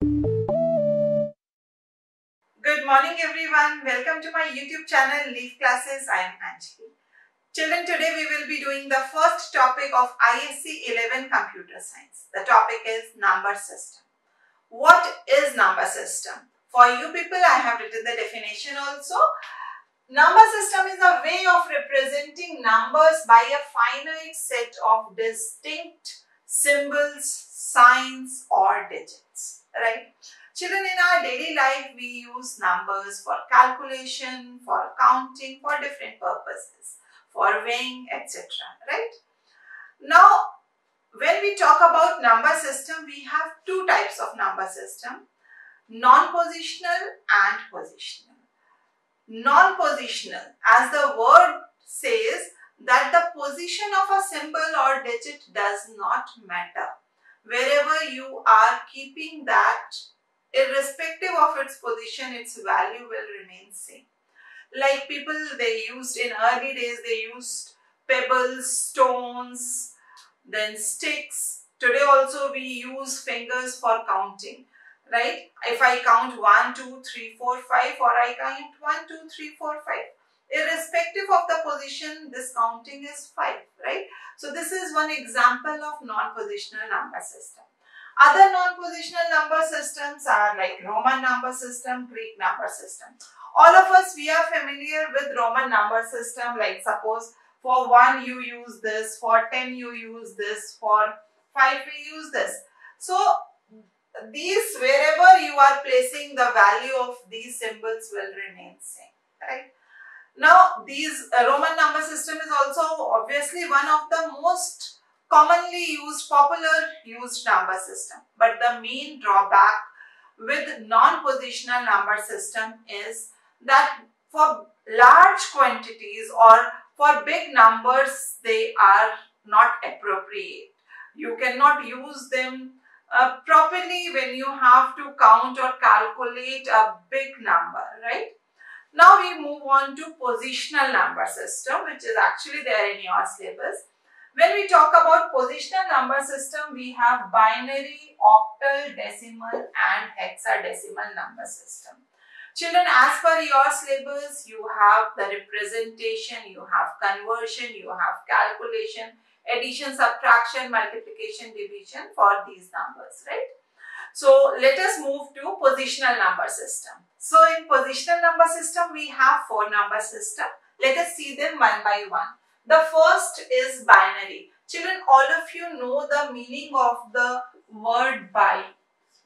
Good morning everyone. Welcome to my YouTube channel Leap Classes. I am Anjali. Children, today we will be doing the first topic of ISC-11 Computer Science. The topic is number system. What is number system? For you people, I have written the definition also. Number system is a way of representing numbers by a finite set of distinct symbols, signs or digits, right? Children, in our daily life, we use numbers for calculation, for counting, for different purposes, for weighing, etc., right? Now, when we talk about number system, we have two types of number system, non-positional and positional. Non-positional, as the word says, that the position of a symbol or digit does not matter. Wherever you are keeping that, irrespective of its position, its value will remain same. Like people, they used in early days, they used pebbles, stones, then sticks. Today also we use fingers for counting, right? If I count 1, 2, 3, 4, 5 or I count 1, 2, 3, 4, 5. Irrespective of the position, this counting is 5, right? So this is one example of non-positional number system. Other non-positional number systems are like Roman number system, Greek number system. All of us, we are familiar with Roman number system, like suppose for 1 you use this, for 10 you use this, for 5 you use this. So these, wherever you are placing, the value of these symbols will remain same, right? Now these Roman number system is also obviously one of the most commonly used, popular used number system. But the main drawback with non-positional number system is that for large quantities or for big numbers, they are not appropriate. You cannot use them properly when you have to count or calculate a big number, right? Now we move on to positional number system, which is actually there in your syllabus. When we talk about positional number system, we have binary, octal, decimal and hexadecimal number system. Children, as per your syllabus, you have the representation, you have conversion, you have calculation, addition, subtraction, multiplication, division for these numbers, right? So let us move to positional number system. So in positional number system, we have four number system. Let us see them one by one. The first is binary. Children, all of you know the meaning of the word bi.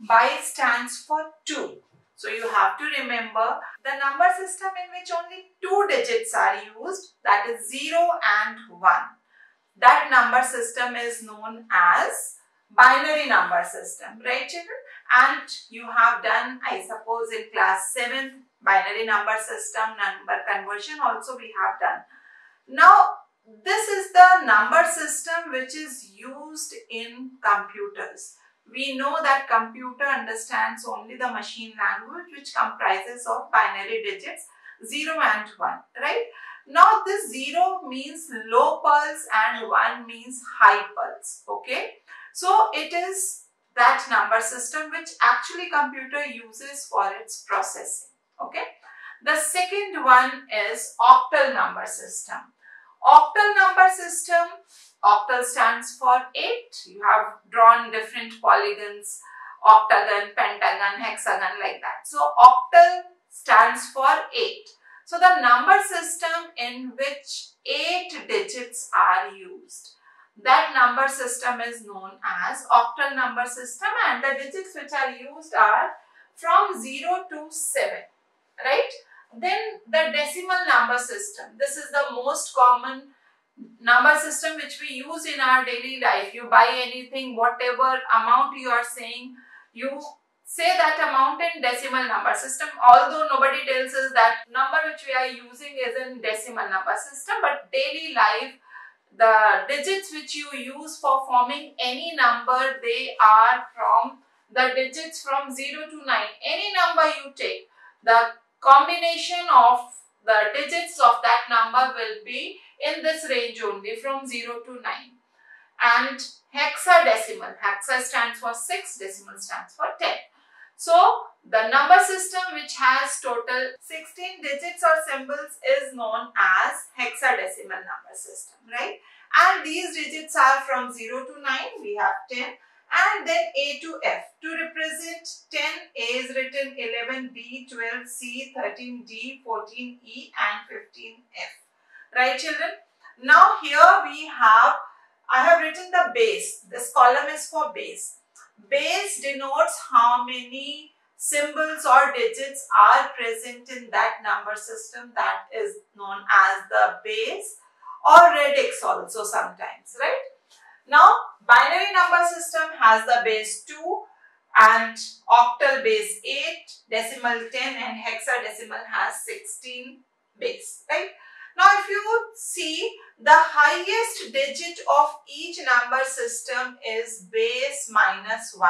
Bi stands for 2. So you have to remember the number system in which only 2 digits are used, that is 0 and 1. That number system is known as binary number system, right children? And you have done, I suppose, in class 7th, binary number system, number conversion also we have done. Now, this is the number system which is used in computers. We know that computer understands only the machine language, which comprises of binary digits 0 and 1, right? Now, this 0 means low pulse and 1 means high pulse, okay? So, it is that number system which actually computer uses for its processing, okay? The second one is octal number system. Octal number system, octal stands for 8. You have drawn different polygons, octagon, pentagon, hexagon like that. So octal stands for 8. So the number system in which 8 digits are used, that number system is known as octal number system, and the digits which are used are from 0 to 7, right? Then the decimal number system. This is the most common number system which we use in our daily life. You buy anything, whatever amount you are saying, you say that amount in decimal number system. Although nobody tells us that number which we are using is in decimal number system, but daily life, the digits which you use for forming any number, they are from the digits from 0 to 9. Any number you take, the combination of the digits of that number will be in this range only, from 0 to 9. And hexadecimal, hexa stands for 6, decimal stands for 10. So the number system which has total 16 digits or symbols is known as hexadecimal number system, right? And these digits are from 0 to 9, we have 10, and then A to F. To represent 10, A is written 11, B, 12, C, 13, D, 14, E, and 15, F. Right, children? Now here we have, I have written the base. This column is for base. Base denotes how many symbols or digits are present in that number system, that is known as the base, or radix also sometimes, right? Now, binary number system has the base 2 and octal base 8, decimal 10, and hexadecimal has 16 base, right? Now, if you see, the highest digit of each number system is base minus 1.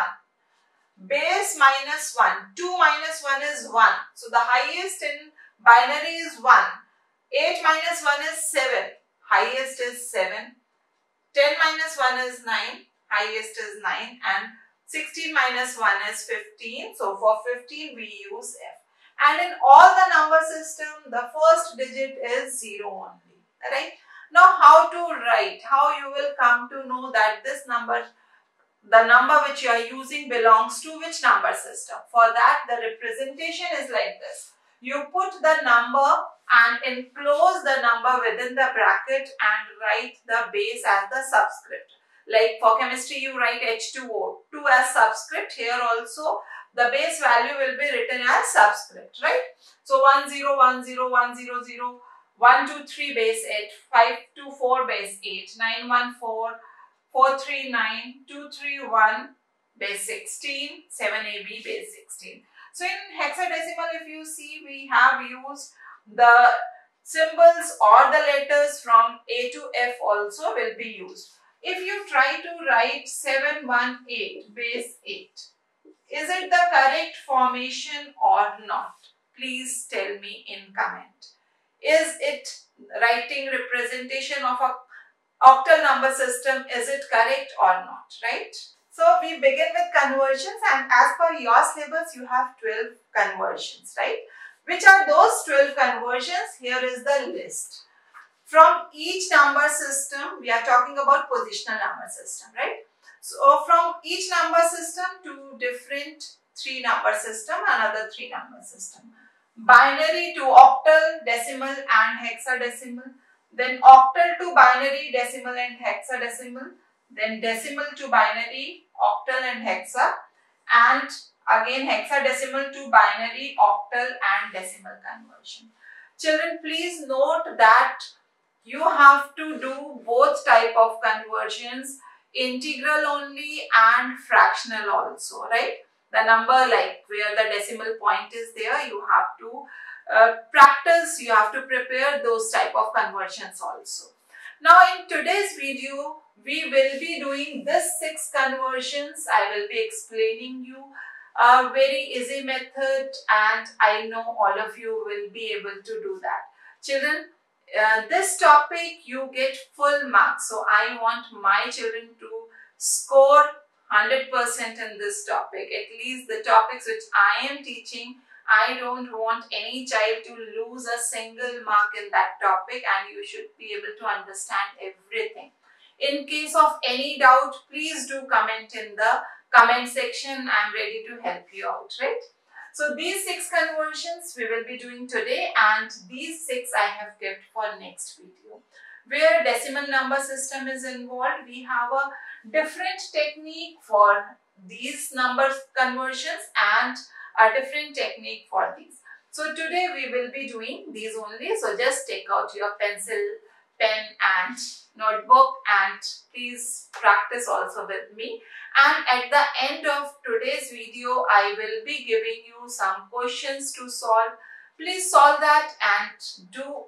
Base minus 1. 2 minus 1 is 1. So, the highest in binary is 1. 8 minus 1 is 7. Highest is 7. 10 minus 1 is 9. Highest is 9. And 16 minus 1 is 15. So, for 15 we use F. And in all the number system, the first digit is 0 only, right? Now, how to write? How you will come to know that this number, the number which you are using belongs to which number system? For that, the representation is like this. You put the number and enclose the number within the bracket and write the base as the subscript. Like for chemistry, you write H2O, 2 as subscript. Here also, the base value will be written as subscript, right? So 1, 0, 1, 0, 1, 0, 0, 1, 2, 3 base 8, 5, 2, 4 base 8, 9, 1, 4, 4, 3, 9, 2, 3, 1 base 16, 7, A, B base 16. So in hexadecimal, if you see, we have used the symbols or the letters from A to F also will be used. If you try to write 718 base 8, is it the correct formation or not? Please tell me in comment. Is it writing representation of an octal number system? Is it correct or not, right? So we begin with conversions, and as per your syllabus, you have 12 conversions, right? Which are those 12 conversions? Here is the list. From each number system, we are talking about positional number system, right? So from each number system, to different 3 number system, another 3 number system. Binary to octal, decimal and hexadecimal. Then octal to binary, decimal and hexadecimal. Then decimal to binary, octal and hexa. And again hexadecimal to binary, octal and decimal conversion. Children, please note that you have to do both type of conversions. Integral only and fractional also, right? The number like where the decimal point is there, you have to practice, you have to prepare those type of conversions also. Now in today's video, we will be doing this 6 conversions. I will be explaining you a very easy method, and I know all of you will be able to do that. Children, this topic you get full marks. So I want my children to score 100% in this topic. At least the topics which I am teaching, I don't want any child to lose a single mark in that topic, and you should be able to understand everything. In case of any doubt, please do comment in the comment section. I am ready to help you out, right? So these 6 conversions we will be doing today, and these 6 I have kept for next video. Where decimal number system is involved, we have a different technique for these number conversions and a different technique for these. So today we will be doing these only. So just take out your pencil, pen and notebook, and please practice also with me. And at the end of today's video, I will be giving you some questions to solve. Please solve that and do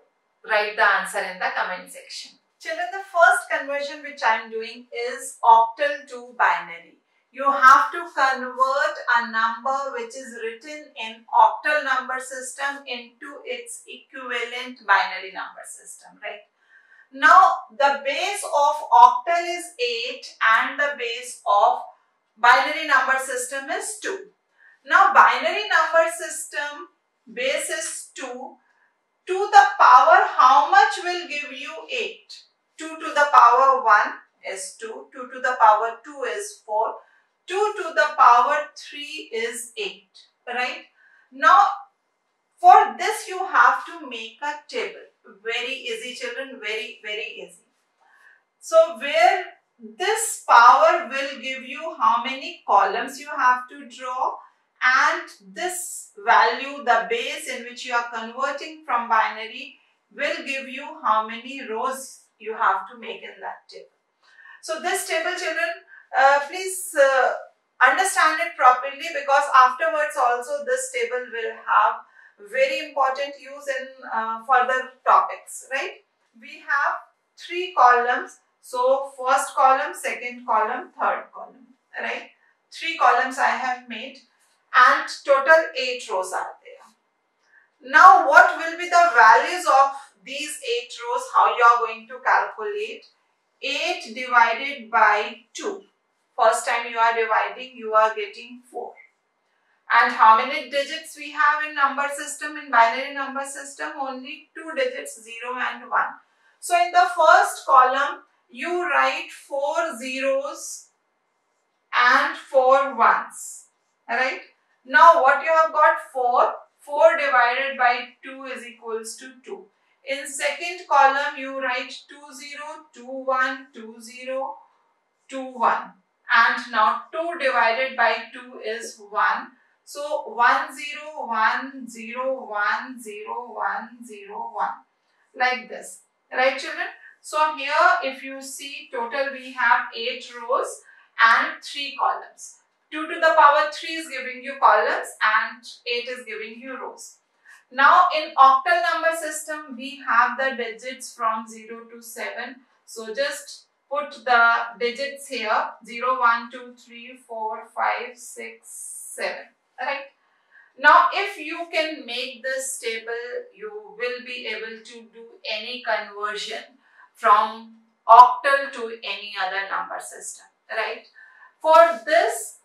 write the answer in the comment section. Children, the first conversion which I am doing is octal to binary. You have to convert a number which is written in octal number system into its equivalent binary number system, right? Now, the base of octal is 8 and the base of binary number system is 2. Now, binary number system base is 2, 2 to the power how much will give you 8? 2 to the power 1 is 2, 2 to the power 2 is 4, 2 to the power 3 is 8, right? Now, for this you have to make a table. Very easy children, very easy. So, where this power will give you how many columns you have to draw, and this value, the base in which you are converting from binary, will give you how many rows you have to make in that table. So this table children, please understand it properly, because afterwards also this table will have very important use in further topics, right? We have three columns. So, first column, second column, third column, right? Three columns I have made and total 8 rows are there. Now, what will be the values of these 8 rows? How you are going to calculate? 8 divided by 2. First time you are dividing, you are getting 4. And how many digits we have in number system, in binary number system? Only 2 digits, 0 and 1. So, in the first column, you write 4 zeros and 4 ones, right? Now what you have got? 4 divided by 2 is equals to 2. In second column you write 2 0 2 1 2 0 2 1, and now 2 divided by 2 is 1. So 1 0 1 0 1 0 1 0 1, like this, right children? So here if you see, total we have 8 rows and 3 columns. 2 to the power 3 is giving you columns and 8 is giving you rows. Now in octal number system we have the digits from 0 to 7. So just put the digits here, 0, 1, 2, 3, 4, 5, 6, 7. Alright. Now if you can make this table, you will be able to do any conversion from octal to any other number system, right? For this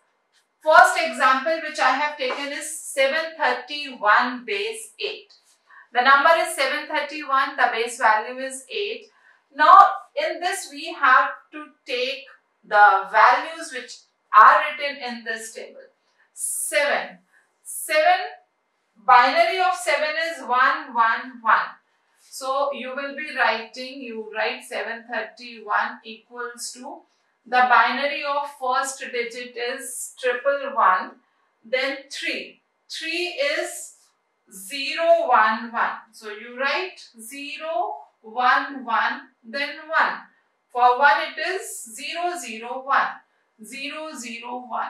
first example which I have taken is 731 base 8. The number is 731, the base value is 8. Now in this we have to take the values which are written in this table. 7, binary of 7 is 1, 1, 1. So you will be writing, you write 731 equals to, the binary of first digit is 111, then 3. 3 is 0 1 1. So you write 0 1 1, then 1. For 1 it is 0 0 1, 0 0 1.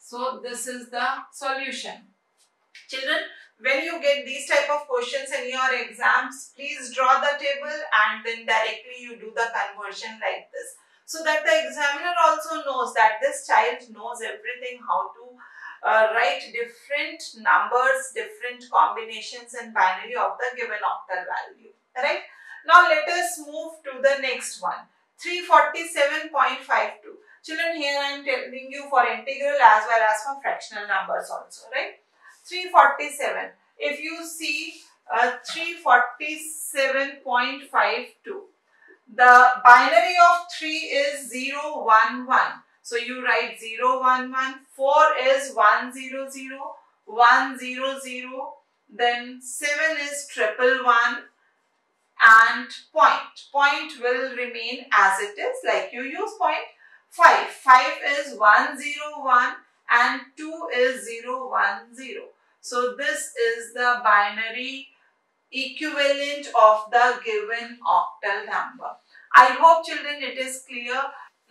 So this is the solution. Children, when you get these type of questions in your exams, please draw the table and then directly you do the conversion like this, so that the examiner also knows that this child knows everything, how to write different numbers, different combinations and binary of the given octal value, right? Now let us move to the next one, 347.52. Children, here I am telling you for integral as well as for fractional numbers also, right? 347. If you see 347.52, the binary of 3 is 0, 1, 1. So you write 0, 1, 1. 4 is 1, 0, 0, 1, 0, 0. Then 7 is 111 and point. Point will remain as it is, like you use point. 5. 5 is 1, 0, 1 and 2 is 0, 1, 0. So this is the binary equivalent of the given octal number. I hope children it is clear.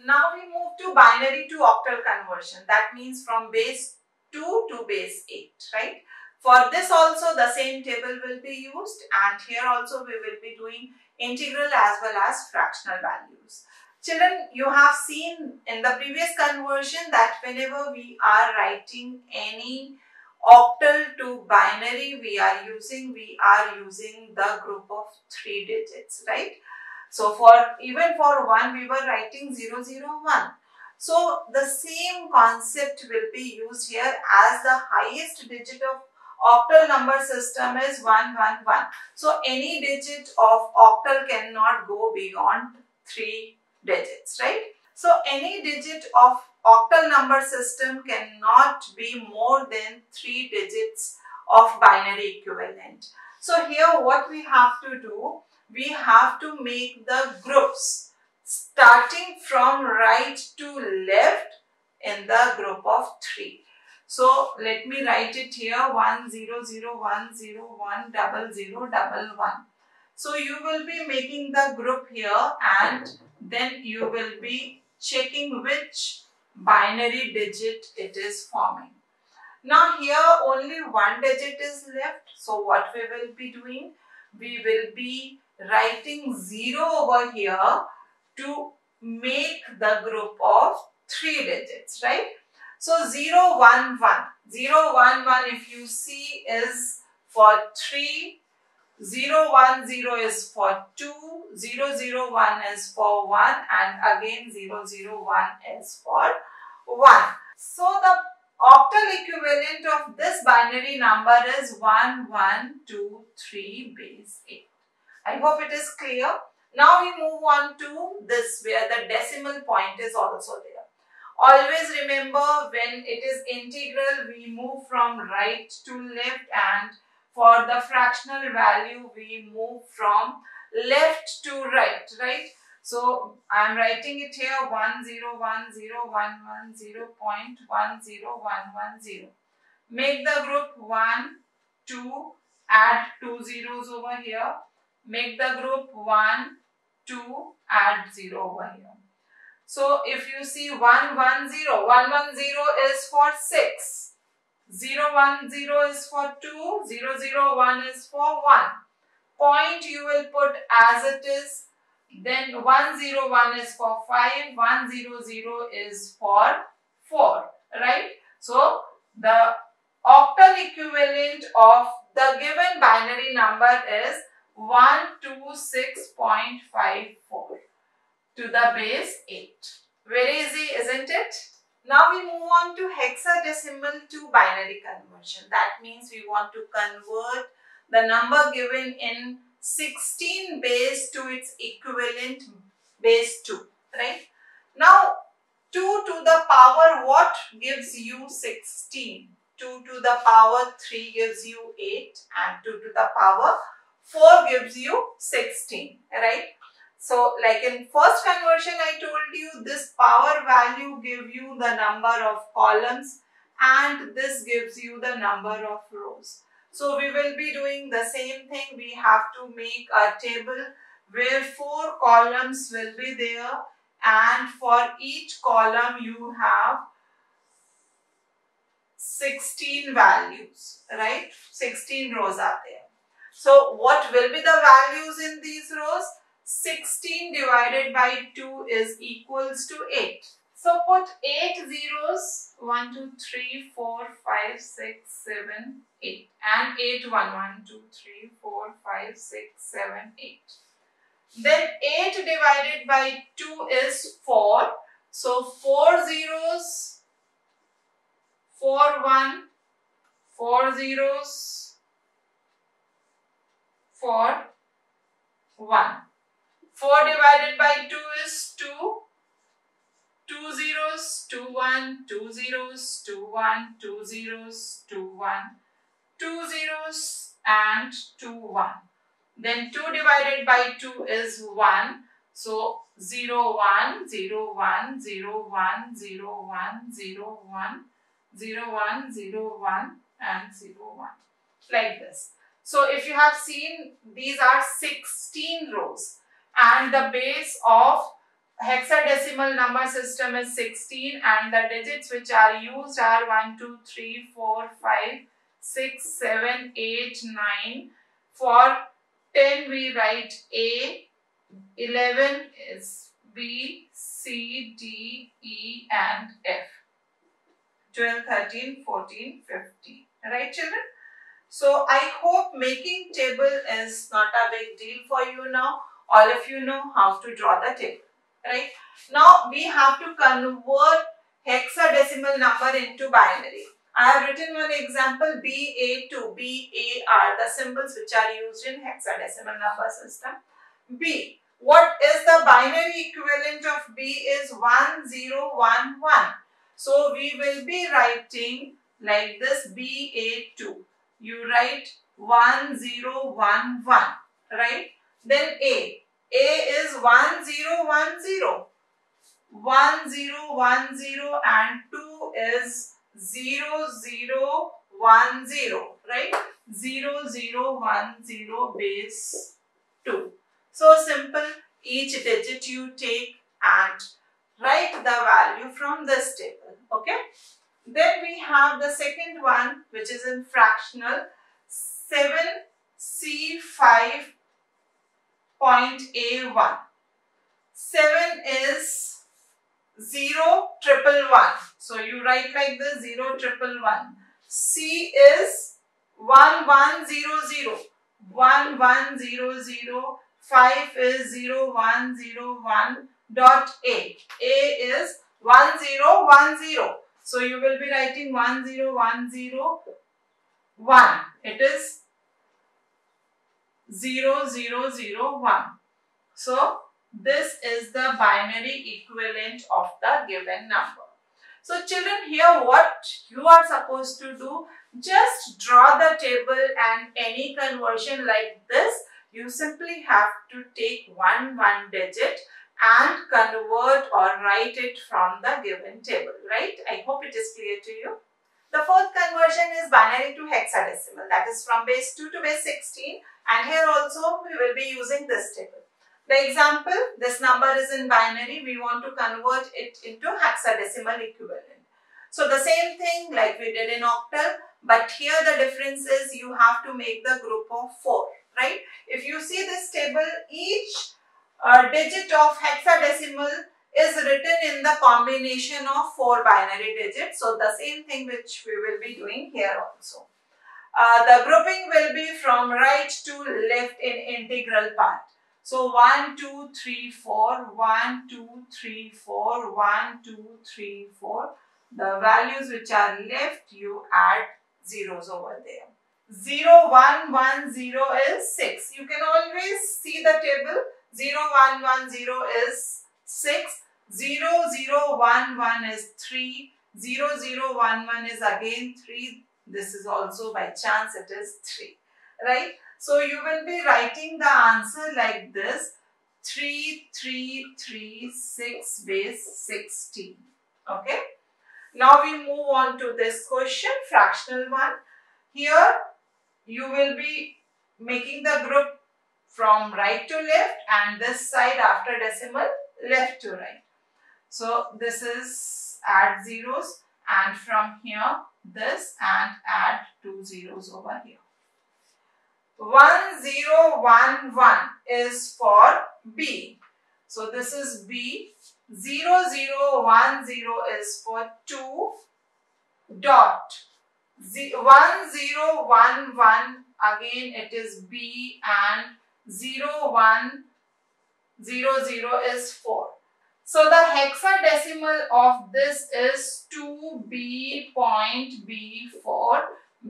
Now we move to binary to octal conversion. That means from base 2 to base 8, right? For this also the same table will be used, and here also we will be doing integral as well as fractional values. Children, you have seen in the previous conversion that whenever we are writing any octal to binary, we are using the group of 3 digits, right? So for even for 1 we were writing 0 0 1. So the same concept will be used here, as the highest digit of octal number system is 111. So any digit of octal cannot go beyond 3 digits, right? So any digit of octal number system cannot be more than 3 digits of binary equivalent. So here what we have to do, we have to make the groups starting from right to left in the group of 3. So let me write it here, 1 0 0 1 0 1 0 0 1 1. So you will be making the group here, and then you will be checking which binary digit it is forming. Now here only one digit is left, so what we will be doing, we will be writing 0 over here to make the group of 3 digits, right? So 0, 1, 1. 0, 1, 1 if you see is for 3, 0, 1, 0 is for 2, 0, 0, 1 is for 1, and again 0, 0, 1 is for 1. So the octal equivalent of this binary number is 1, 1, 2, 3 base 8. I hope it is clear. Now we move on to this, where the decimal point is also there. Always remember, when it is integral, we move from right to left, and for the fractional value, we move from left to right, right? So I am writing it here, 1 0 1 0 1 1 0 0.1 0 1 1 0. Make the group 1, 2, add 2 zeros over here. Make the group 1, 2, add 0 over here. So if you see 1, 1, 0, 1, 1, 0 is for 6, 0, 1, 0 is for 2, 0, 0, 1 is for 1. Point you will put as it is, then 1, 0, 1 is for 5, 1, 0, 0 is for 4, right? So the octal equivalent of the given binary number is 126.54 to the base 8. Very easy, isn't it? Now we move on to hexadecimal to binary conversion. That means we want to convert the number given in 16 base to its equivalent base 2, right? Now 2 to the power what gives you 16? 2 to the power 3 gives you 8, and 2 to the power 4 gives you 16, right? So like in first conversion I told you, this power value gives you the number of columns and this gives you the number of rows. So we will be doing the same thing. We have to make a table where 4 columns will be there, and for each column you have 16 values, right? 16 rows are there. So what will be the values in these rows? 16 divided by 2 is equals to 8. So put 8 zeros, 1, 2, 3, 4, 5, 6, 7, 8. And 8, 1, 1, 2, 3, 4, 5, 6, 7, 8. Then 8 divided by 2 is 4. So 4 zeros, 4, 1, 4 zeros, 4, 1. 4 divided by 2 is 2. 2 zeros, 2, 1, 2 zeros, 2, 1, 2 zeros, 2, 1. 2 zeros and 2, 1. Then 2 divided by 2 is 1. So 0, 1, 0, 1, 0, 1, 0, 1, 0, 1, 0, 1, 0, 1 and 0, 1. Like this. So if you have seen, these are 16 rows, and the base of hexadecimal number system is 16, and the digits which are used are 1, 2, 3, 4, 5, 6, 7, 8, 9. For 10 we write A, 11 is B, C, D, E and F, 12, 13, 14, 15. Right, children? So I hope making table is not a big deal for you now. All of you know how to draw the table, right? Now we have to convert hexadecimal number into binary. I have written one example BA to BAR, the symbols which are used in hexadecimal number system. B. What is the binary equivalent of B is 1011. So we will be writing like this BA2. You write 1011, right? Then A. A is 1010. 1010 and 2 is 0010, right? 0010 base 2. So simple, each digit you take and write the value from this table, okay? Then we have the second one, which is in fractional 7C5.A1. 7 is 0,111. So you write like this 0,111. C is 1100. 1100. 5 is 0101.A. A is 1010. So you will be writing 1010.1. It is 0001. So this is the binary equivalent of the given number. So children, here what you are supposed to do, just draw the table and any conversion like this, you simply have to take one digit and convert or write it from the given table, right? I hope it is clear to you. The fourth conversion is binary to hexadecimal, that is from base 2 to base 16, and here also we will be using this table. The example, this number is in binary, we want to convert it into hexadecimal equivalent. So the same thing like we did in octal, but here the difference is you have to make the group of 4, right? If you see this table, each digit of hexadecimal is written in the combination of 4 binary digits. So the same thing which we will be doing here also. The grouping will be from right to left in integral part. So 1, 2, 3, 4, 1, 2, 3, 4, 1, 2, 3, 4. The values which are left, you add zeros over there. 0, 1, 1, 0 is 6. You can always see the table. 0, 1, 1, 0 is 6. 0, 0, 1, 1 is 3. 0, 0, 1, 1 is again 3. This is also by chance it is 3, right? So you will be writing the answer like this, 3336 base 16, okay? Now we move on to this question, fractional one. Here you will be making the group from right to left and this side after decimal, left to right. So this is add zeros and from here this and add 2 zeros over here. 1011 is for B. So this is B. 0010 is for 2 dot. 1011 again it is B and 0100 is 4. So the hexadecimal of this is 2B.B4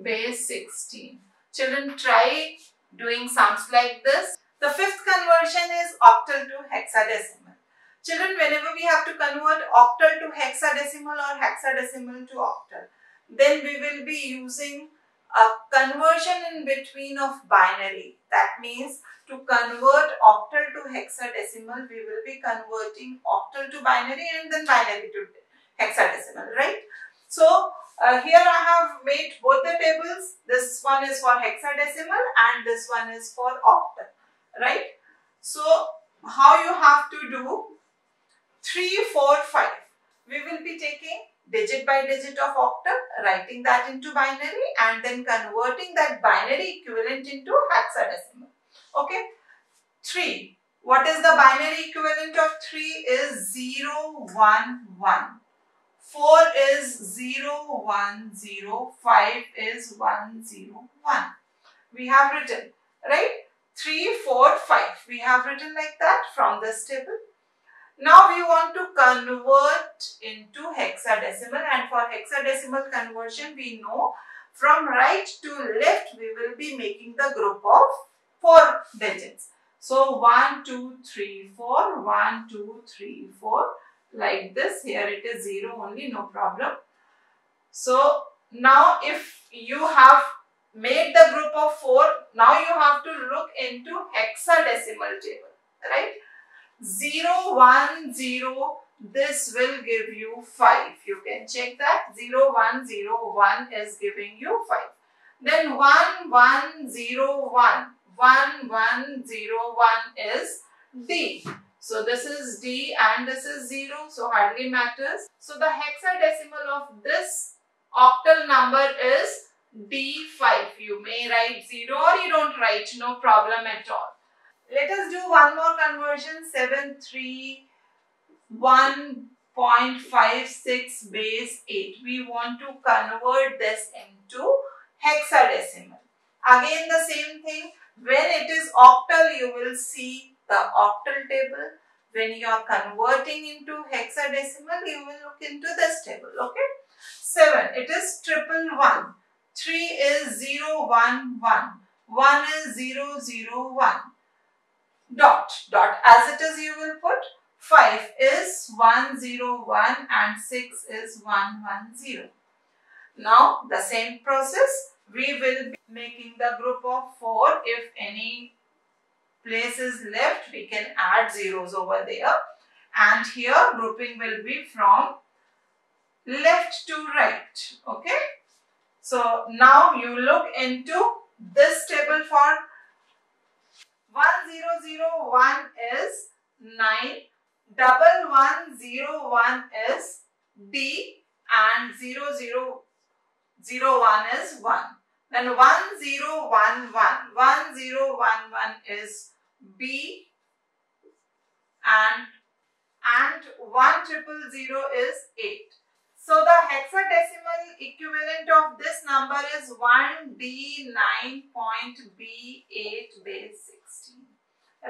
base 16. Children, try doing sums like this. The fifth conversion is octal to hexadecimal. Children, whenever we have to convert octal to hexadecimal or hexadecimal to octal, then we will be using a conversion in between of binary. That means to convert octal to hexadecimal, we will be converting octal to binary and then binary to hexadecimal, right? So here I have made both the tables. This one is for hexadecimal and this one is for octal, right? So how you have to do 3, 4, 5. We will be taking digit by digit of octal, writing that into binary and then converting that binary equivalent into hexadecimal, okay? 3. What is the binary equivalent of 3 is 011. 4 is 0105 is 101. We have written, right? 3, 4, 5. We have written like that from this table. Now we want to convert into hexadecimal, and for hexadecimal conversion we know from right to left we will be making the group of 4 digits. So 1, 2, 3, 4, 1, 2, 3, 4 like this. Here it is 0 only, no problem. So now if you have made the group of 4, now you have to look into hexadecimal table, right? 0, 1, 0, this will give you 5. You can check that. 0, 1, 0, 1 is giving you 5. Then 1, 1, 0, 1. 1, 1, 0, 1 is D. So this is D and this is 0, so hardly matters. So the hexadecimal of this octal number is D5. You may write 0 or you don't write, no problem at all. Let us do one more conversion, 731.56 base 8. We want to convert this into hexadecimal. Again the same thing, when it is octal you will see the octal table. When you are converting into hexadecimal you will look into this table, okay. 7, it is 111. 3 is 011. 1 is 001. Dot, dot, as it is you will put. 5 is 101 and 6 is 110. Now the same process, we will be making the group of 4. If any place is left, we can add zeros over there. And here grouping will be from left to right, okay. So now you look into this table for 1001 is 9, 1101 is D, and 0001 is 1. Then 1011 is B, and 1000 is 8. So the hexadecimal equivalent of this number is 1D9.B8 base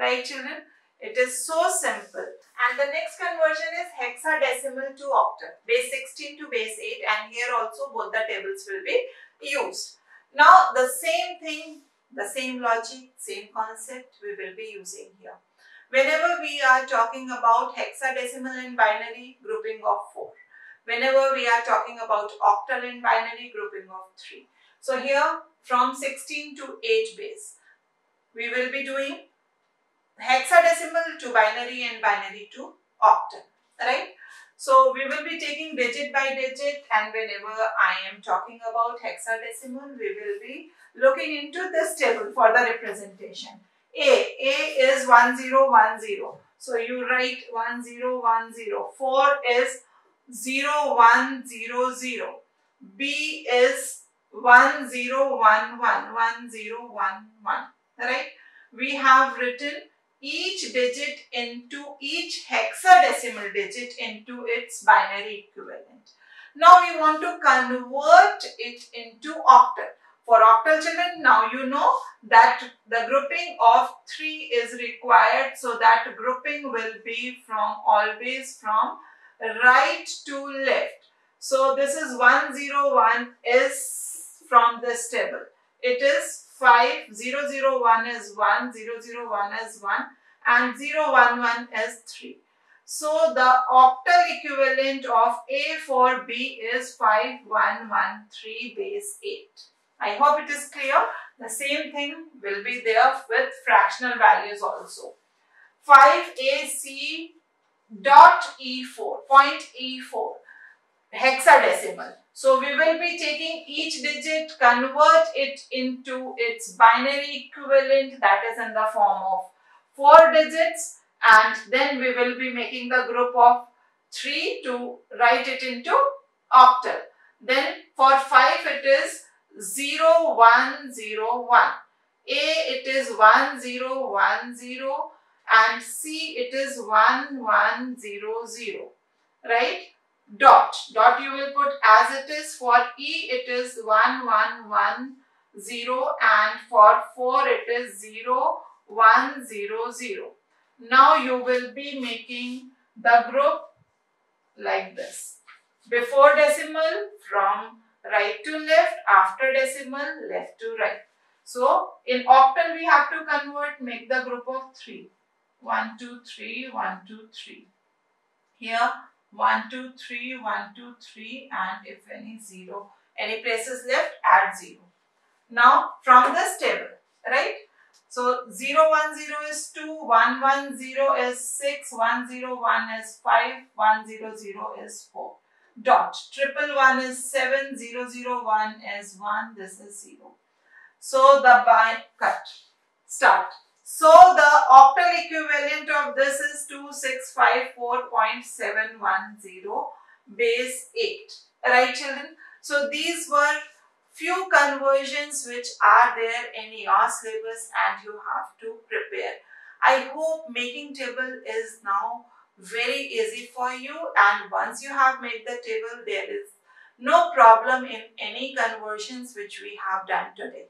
16. Right children? It is so simple. And the next conversion is hexadecimal to octal, base 16 to base 8, and here also both the tables will be used. Now the same thing, the same logic, same concept we will be using here. Whenever we are talking about hexadecimal and binary, grouping of 4. Whenever we are talking about octal and binary, grouping of 3. So here from 16 to 8 base, we will be doing hexadecimal to binary and binary to octal, right? So we will be taking digit by digit, and whenever I am talking about hexadecimal, we will be looking into this table for the representation. A is 1010. So you write 1010. 4 is 0100. B is 1011, 1011, right? We have written each digit into each hexadecimal digit into its binary equivalent. Now we want to convert it into octal. For octal children, now you know that the grouping of 3 is required, so that grouping will be from always from right to left. So this is 101 is from this table. It is 5, 001 is 1, 001 is 1, and 011 is 3. So the octal equivalent of A for B is 5113 base 8. I hope it is clear. The same thing will be there with fractional values also. 5AC dot E4, point E4, hexadecimal. So we will be taking each digit, convert it into its binary equivalent, that is in the form of 4 digits, and then we will be making the group of 3 to write it into octal. Then for 5 it is 0101, A it is 1010, and C it is 1100, right? Dot, dot you will put as it is. For E it is 1110, and for 4 it is 0100. Now you will be making the group like this. Before decimal, from right to left. After decimal, left to right. So in octal we have to convert, make the group of 3. 1, 2, 3, 1, 2, 3. Here 1, 2, 3, 1, 2, 3 and if any 0, any places left, add 0. Now from this table, right? So 0, 1, 0 is 2, 1, 1, 0 is 6, 1, 0, 1 is 5, 1, 0, 0 is 4. Dot. 111 is 7, 0, 0, 1 is 1, this is 0. So the by cut. Start. So the octal equivalent of this is 2654.710 base 8. Right, children? So these were few conversions which are there in your syllabus and you have to prepare. I hope making table is now very easy for you, and once you have made the table, there is no problem in any conversions which we have done today.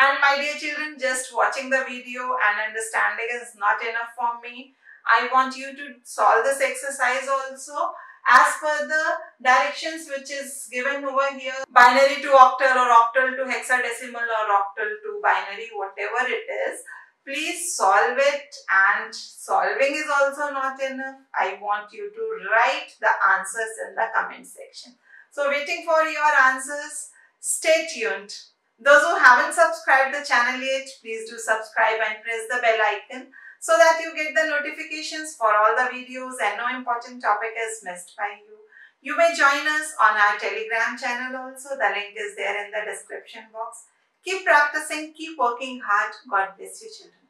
And my dear children, just watching the video and understanding is not enough for me. I want you to solve this exercise also as per the directions which is given over here. Binary to octal or octal to hexadecimal or octal to binary, whatever it is. Please solve it, and solving is also not enough. I want you to write the answers in the comment section. So waiting for your answers. Stay tuned. Those who haven't subscribed the channel yet, please do subscribe and press the bell icon so that you get the notifications for all the videos and no important topic is missed by you. You may join us on our Telegram channel also. The link is there in the description box. Keep practicing, keep working hard. God bless you, children.